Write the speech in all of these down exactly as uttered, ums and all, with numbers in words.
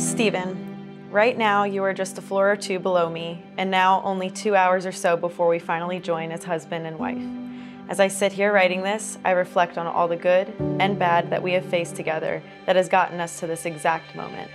Steven, right now you are just a floor or two below me, and now only two hours or so before we finally join as husband and wife. As I sit here writing this, I reflect on all the good and bad that we have faced together that has gotten us to this exact moment.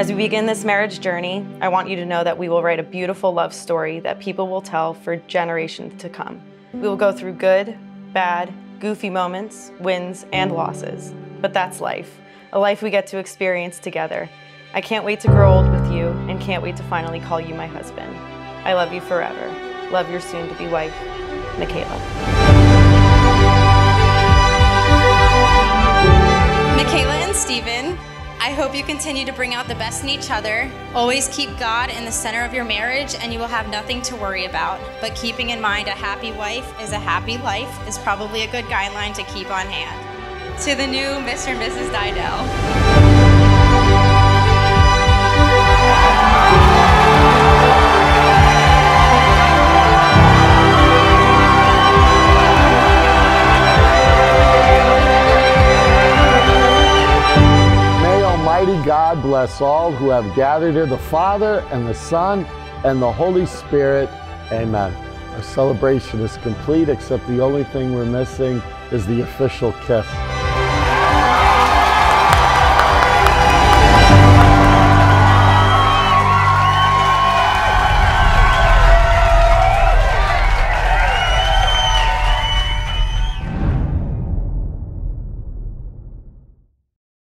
As we begin this marriage journey, I want you to know that we will write a beautiful love story that people will tell for generations to come. We will go through good, bad, goofy moments, wins, and losses. But that's life, a life we get to experience together. I can't wait to grow old with you and can't wait to finally call you my husband. I love you forever. Love your soon-to-be wife, Michayla. Michayla and Steven, I hope you continue to bring out the best in each other. Always keep God in the center of your marriage and you will have nothing to worry about. But keeping in mind a happy wife is a happy life is probably a good guideline to keep on hand. To the new Mister and Missus Dydell. God bless all who have gathered here, the Father and the Son and the Holy Spirit. Amen. Our celebration is complete, except the only thing we're missing is the official kiss.